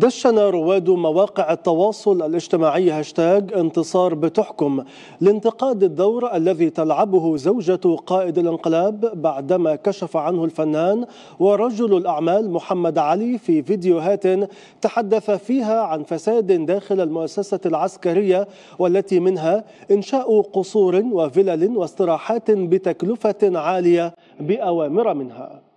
دشن رواد مواقع التواصل الاجتماعي هاشتاج انتصار بتحكم لانتقاد الدور الذي تلعبه زوجة قائد الانقلاب بعدما كشف عنه الفنان ورجل الأعمال محمد علي في فيديوهات تحدث فيها عن فساد داخل المؤسسة العسكرية، والتي منها إنشاء قصور وفلل واستراحات بتكلفة عالية بأوامر منها.